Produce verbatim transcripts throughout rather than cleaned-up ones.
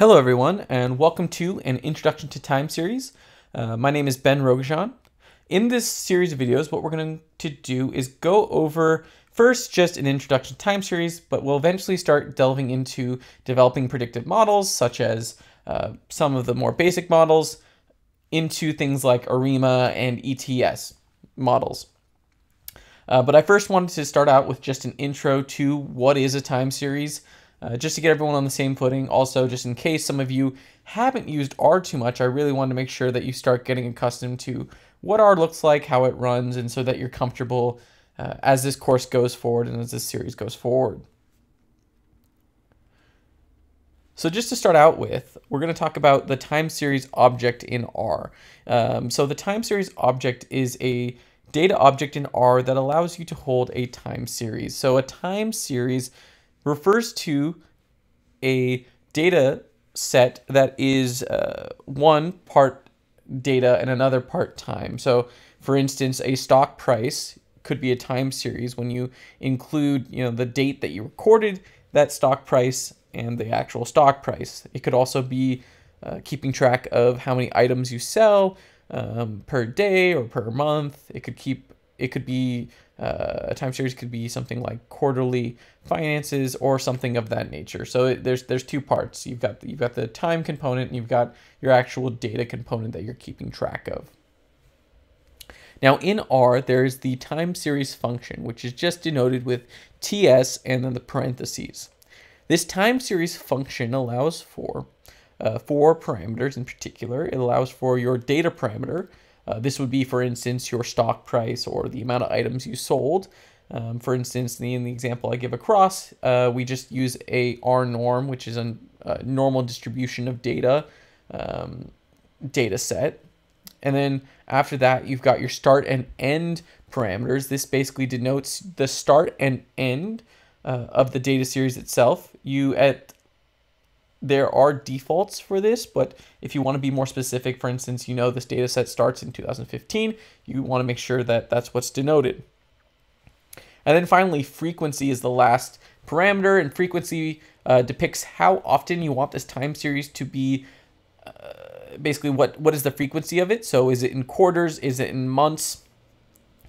Hello everyone, and welcome to an Introduction to Time series. Uh, my name is Ben Rogojan. In this series of videos, what we're going to do is go over first just an Introduction to Time series, but we'll eventually start delving into developing predictive models, such as uh, some of the more basic models, into things like ARIMA and E T S models. Uh, but I first wanted to start out with just an intro to what is a time series. Uh, just to get everyone on the same footing. Also, just in case some of you haven't used R too much, I really wanted to make sure that you start getting accustomed to what R looks like, how it runs, and so that you're comfortable uh, as this course goes forward and as this series goes forward. So just to start out with, we're going to talk about the time series object in R. Um, so the time series object is a data object in R that allows you to hold a time series. So a time series refers to a data set that is uh, one part data and another part time. So for instance, a stock price could be a time series when you include, you know, the date that you recorded that stock price and the actual stock price. It could also be uh, keeping track of how many items you sell um, per day or per month. It could keep It could be, uh, a time series could be something like quarterly finances or something of that nature. So it, there's there's two parts. You've got, you've got the time component and you've got your actual data component that you're keeping track of. Now in R, there's the time series function, which is just denoted with T S and then the parentheses. This time series function allows for uh, four parameters in particular. It allows for your data parameter. Uh, this would be, for instance, your stock price or the amount of items you sold. Um, for instance, in the, in the example I give across, uh, we just use a R norm, which is a, a normal distribution of data, um, data set. And then after that, you've got your start and end parameters. This basically denotes the start and end uh, of the data series itself. You at There are defaults for this, but if you want to be more specific, for instance, you know this data set starts in two thousand fifteen, you want to make sure that that's what's denoted. And then finally, frequency is the last parameter, and frequency uh, depicts how often you want this time series to be, uh, basically what, what is the frequency of it. So is it in quarters? Is it in months?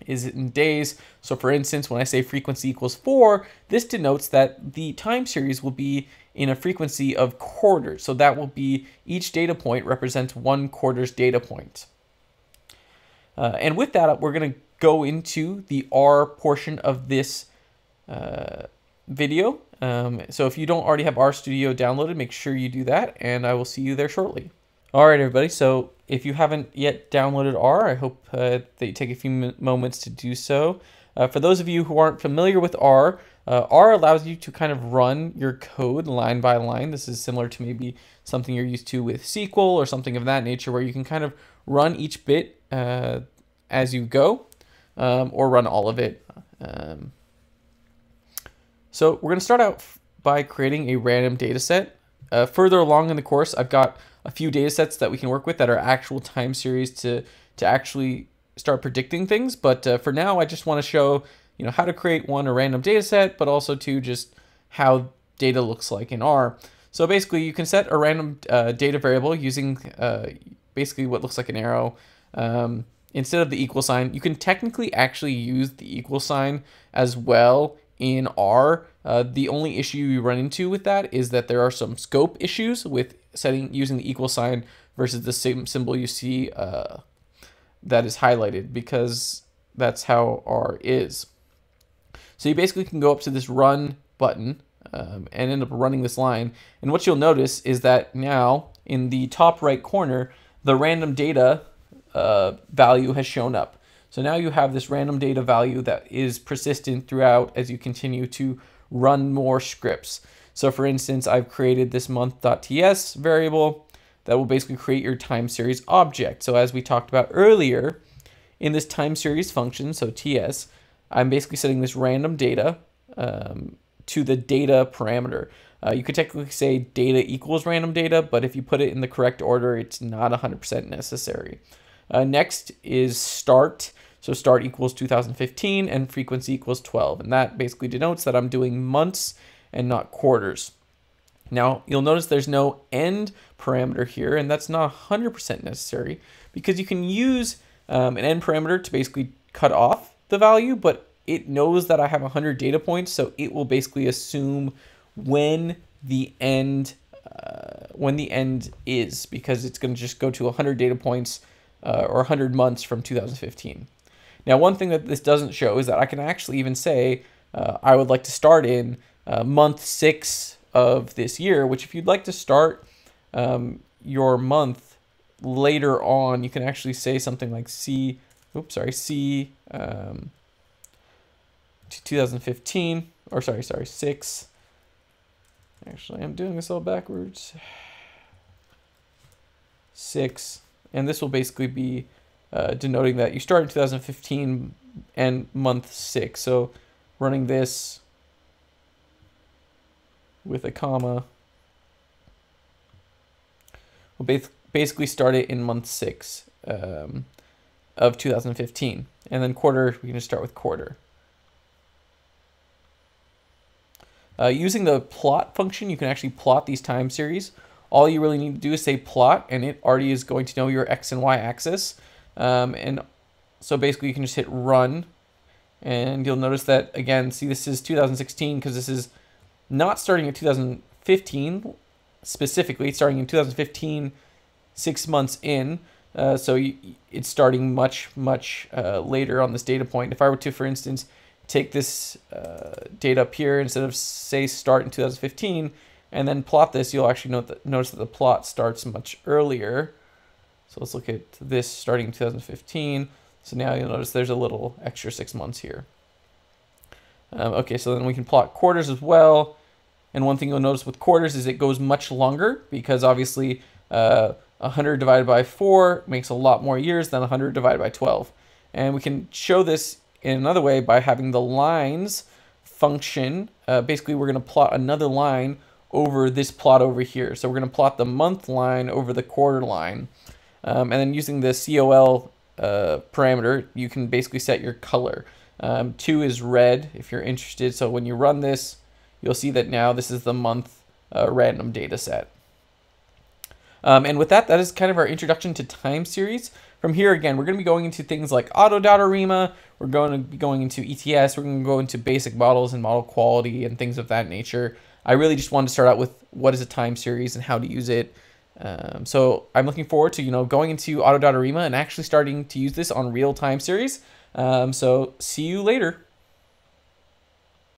Is it in days? So for instance, when I say frequency equals four, this denotes that the time series will be in a frequency of quarters. So that will be each data point represents one quarter's data point. Uh, and with that, we're going to go into the R portion of this uh, video. Um, so if you don't already have R Studio downloaded, make sure you do that, and I will see you there shortly. All right, everybody. So if you haven't yet downloaded R, I hope uh, that you take a few moments to do so. Uh, for those of you who aren't familiar with R, uh, R allows you to kind of run your code line by line. This is similar to maybe something you're used to with S Q L or something of that nature, where you can kind of run each bit uh, as you go, um, or run all of it. Um, so we're going to start out by creating a random data set. Uh, further along in the course, I've got a few data sets that we can work with that are actual time series to, to actually start predicting things. But uh, for now, I just want to show, you know, how to create one, a random data set, but also to just how data looks like in R. So basically you can set a random uh, data variable using uh, basically what looks like an arrow. Um, instead of the equal sign, you can technically actually use the equal sign as well in R. Uh, the only issue you run into with that is that there are some scope issues with setting using the equal sign versus the same symbol you see uh, that is highlighted, because that's how R is. So you basically can go up to this run button um, and end up running this line. And what you'll notice is that now in the top right corner, the random data uh, value has shown up. So now you have this random data value that is persistent throughout as you continue to run more scripts. So for instance, I've created this month.ts variable that will basically create your time series object. So as we talked about earlier, in this time series function, so T S, I'm basically setting this random data um, to the data parameter. Uh, you could technically say data equals random data, but if you put it in the correct order, it's not one hundred percent necessary. Uh, next is start. So start equals two thousand fifteen and frequency equals twelve. And that basically denotes that I'm doing months and not quarters. Now, you'll notice there's no end parameter here, and that's not one hundred percent necessary because you can use um, an end parameter to basically cut off the value, but it knows that I have one hundred data points, so it will basically assume when the end uh, when the end is, because it's going to just go to one hundred data points uh, or one hundred months from two thousand fifteen. Now, one thing that this doesn't show is that I can actually even say uh, I would like to start in uh, month six of this year, which if you'd like to start um, your month later on, you can actually say something like C, oops, sorry, C um, two thousand fifteen, or sorry, sorry, six. Actually, I'm doing this all backwards. Six, and this will basically be uh, denoting that you started two thousand fifteen and month six. So running this with a comma, we'll basically start it in month six um, of two thousand fifteen. And then quarter, we can just start with quarter. Uh, using the plot function, you can actually plot these time series. All you really need to do is say plot, and it already is going to know your x and y axis. Um, and so basically you can just hit run, and you'll notice that, again, see this is two thousand sixteen because this is not starting in two thousand fifteen specifically. It's starting in two thousand fifteen, six months in. Uh, so you, it's starting much, much uh, later on this data point. If I were to, for instance, take this uh, data up here, instead of say start in two thousand fifteen, and then plot this, you'll actually note that, notice that the plot starts much earlier. So let's look at this starting in two thousand fifteen. So now you'll notice there's a little extra six months here. Um, okay, so then we can plot quarters as well. And one thing you'll notice with quarters is it goes much longer, because obviously uh, one hundred divided by four makes a lot more years than one hundred divided by twelve. And we can show this in another way by having the lines function. Uh, basically, we're going to plot another line over this plot over here. So we're going to plot the month line over the quarter line. Um, and then using the C O L uh, parameter, you can basically set your color. Um, two is red if you're interested. So when you run this, you'll see that now this is the month uh, random data set. Um, and with that, that is kind of our introduction to time series. From here, again, we're going to be going into things like auto dot arima. We're going to be going into E T S. We're going to go into basic models and model quality and things of that nature. I really just wanted to start out with what is a time series and how to use it. Um, so I'm looking forward to, you know, going into auto dot arima and actually starting to use this on real time series. Um, so see you later.